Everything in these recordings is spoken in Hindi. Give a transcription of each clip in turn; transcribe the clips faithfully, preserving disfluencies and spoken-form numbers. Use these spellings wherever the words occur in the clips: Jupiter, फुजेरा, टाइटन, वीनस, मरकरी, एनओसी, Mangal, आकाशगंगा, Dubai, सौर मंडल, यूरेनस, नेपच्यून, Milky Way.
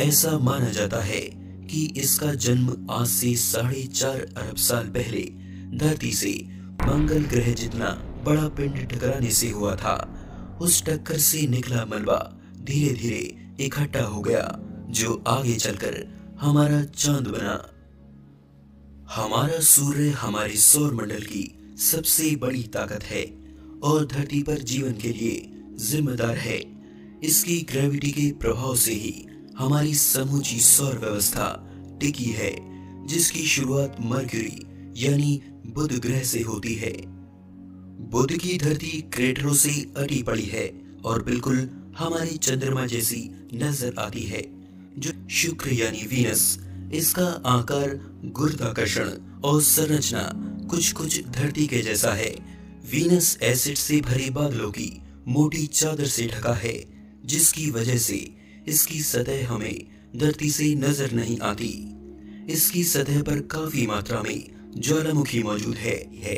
ऐसा माना जाता है कि इसका जन्म आज से साढ़े चार अरब साल पहले धरती से मंगल ग्रह जितना बड़ा पिंड टकराने से हुआ था। उस टक्कर से निकला मलबा धीरे धीरे इकट्ठा हो गया, जो आगे चलकर हमारा चांद बना। हमारा सूर्य हमारे सौर मंडल की सबसे बड़ी ताकत है और धरती पर जीवन के लिए जिम्मेदार है। इसकी ग्रेविटी के प्रभाव से ही हमारी समूची सौर व्यवस्था टिकी है, जिसकी शुरुआत मरकरी यानी बुध ग्रह से होती है। बुध की धरती क्रेटरों से अटी पड़ी है और बिल्कुल हमारी चंद्रमा जैसी नजर आती है। जो शुक्र यानी वीनस, इसका आकार, गुरुत्वाकर्षण और संरचना कुछ कुछ धरती के जैसा है। वीनस एसिड से भरे बादलों की मोटी चादर से ढका है, जिसकी वजह से इसकी सतह हमें धरती से नजर नहीं आती। इसकी सतह पर काफी मात्रा में ज्वालामुखी मौजूद है, है।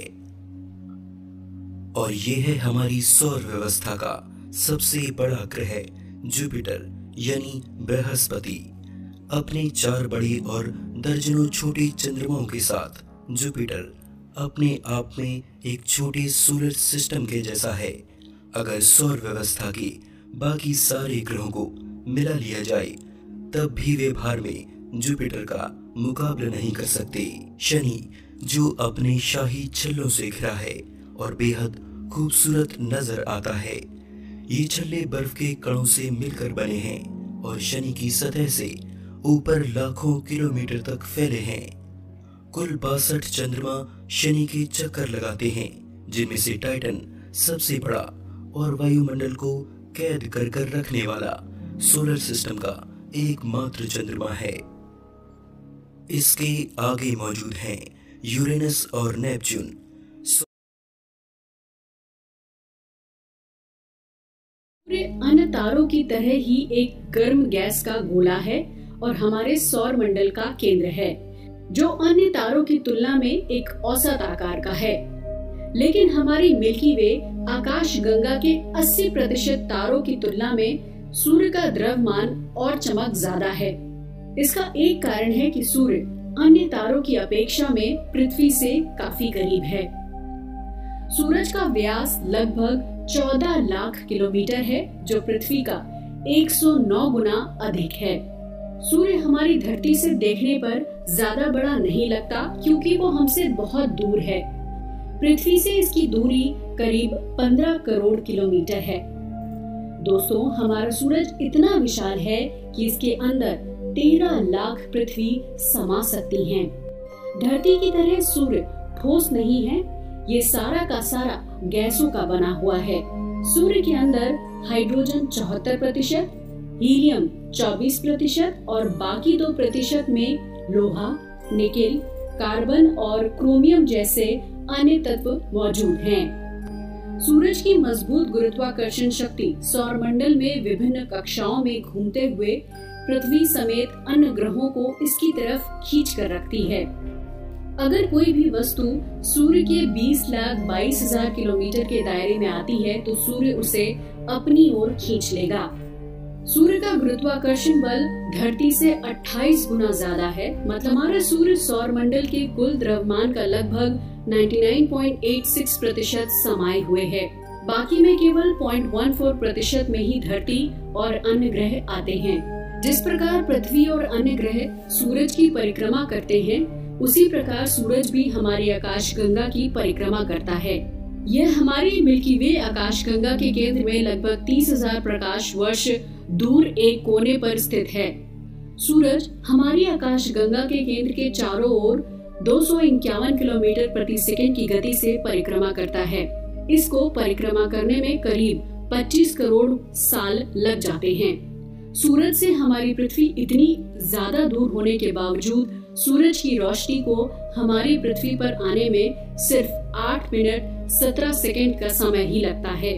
और ये है हमारी सौर व्यवस्था का सबसे बड़ा ग्रह जुपिटर यानी बृहस्पति। अपने चार बड़े और दर्जनों छोटे चंद्रमाओं के साथ जुपिटर अपने आप में एक छोटे सोलर सिस्टम के जैसा है। अगर सौर व्यवस्था के बाकी सारे ग्रहों को मिला लिया जाए तब भी वे भार में जुपिटर का मुकाबला नहीं कर सकते। शनि, जो अपने शाही छल्लों से घिरा है और बेहद खूबसूरत नजर आता है, ये छल्ले बर्फ के कणों से मिलकर बने हैं और शनि की सतह से ऊपर लाखों किलोमीटर तक फैले हैं। कुल बासठ चंद्रमा शनि के चक्कर लगाते हैं, जिनमें से टाइटन सबसे बड़ा और वायुमंडल को कैद कर कर रखने वाला सोलर सिस्टम का एकमात्र चंद्रमा है। इसके आगे मौजूद हैं यूरेनस और नेपच्यून। अन्य तारों की तरह ही एक गर्म गैस का गोला है और हमारे सौर मंडल का केंद्र है, जो अन्य तारों की तुलना में एक औसत आकार का है। लेकिन हमारी मिल्की वे आकाशगंगा के अस्सी प्रतिशत तारों की तुलना में सूर्य का द्रव्यमान और चमक ज्यादा है। इसका एक कारण है कि सूर्य अन्य तारों की अपेक्षा में पृथ्वी से काफी करीब है। सूरज का व्यास लगभग चौदह लाख किलोमीटर है, जो पृथ्वी का एक सौ नौ गुना अधिक है। सूर्य हमारी धरती से देखने पर ज्यादा बड़ा नहीं लगता क्योंकि वो हमसे बहुत दूर है। पृथ्वी से इसकी दूरी करीब पंद्रह करोड़ किलोमीटर है। दोस्तों, हमारा सूरज इतना विशाल है कि इसके अंदर तेरह लाख पृथ्वी समा सकती हैं। धरती की तरह सूर्य ठोस नहीं है, ये सारा का सारा गैसों का बना हुआ है। सूर्य के अंदर हाइड्रोजन चौहत्तर प्रतिशत, हीलियम चौबीस प्रतिशत और बाकी दो प्रतिशत में लोहा, निकेल, कार्बन और क्रोमियम जैसे अन्य तत्व मौजूद हैं। सूरज की मजबूत गुरुत्वाकर्षण शक्ति सौरमंडल में विभिन्न कक्षाओं में घूमते हुए पृथ्वी समेत अन्य ग्रहों को इसकी तरफ खींच कर रखती है। अगर कोई भी वस्तु सूर्य के बीस लाख बाईस हजार किलोमीटर के दायरे में आती है तो सूर्य उसे अपनी ओर खींच लेगा। सूर्य का गुरुत्वाकर्षण बल धरती से अट्ठाईस गुना ज्यादा है। मतलब हमारा सूर्य सौरमंडल के कुल द्रव्यमान का लगभग निन्यानवे पॉइंट छियासी प्रतिशत समाये हुए है। बाकी में केवल पॉइंट चौदह प्रतिशत में ही धरती और अन्य ग्रह आते हैं। जिस प्रकार पृथ्वी और अन्य ग्रह सूरज की परिक्रमा करते हैं, उसी प्रकार सूरज भी हमारी आकाशगंगा की परिक्रमा करता है। यह हमारी मिल्की वे आकाशगंगा के केंद्र में लगभग तीस हजार प्रकाश वर्ष दूर एक कोने पर स्थित है। सूरज हमारी आकाशगंगा के केंद्र के चारों ओर दो सौ इक्यावन किलोमीटर प्रति सेकंड की गति से परिक्रमा करता है। इसको परिक्रमा करने में करीब पच्चीस करोड़ साल लग जाते हैं। सूरज से हमारी पृथ्वी इतनी ज्यादा दूर होने के बावजूद सूरज की रोशनी को हमारी पृथ्वी पर आने में सिर्फ आठ मिनट सत्रह सेकंड का समय ही लगता है।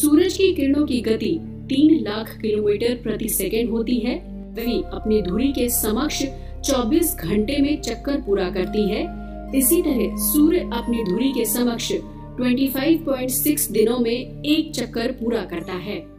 सूरज की किरणों की गति तीन लाख किलोमीटर प्रति सेकंड होती है। वही अपनी धुरी के समक्ष चौबीस घंटे में चक्कर पूरा करती है। इसी तरह सूर्य अपनी धुरी के समक्ष पच्चीस पॉइंट छह दिनों में एक चक्कर पूरा करता है।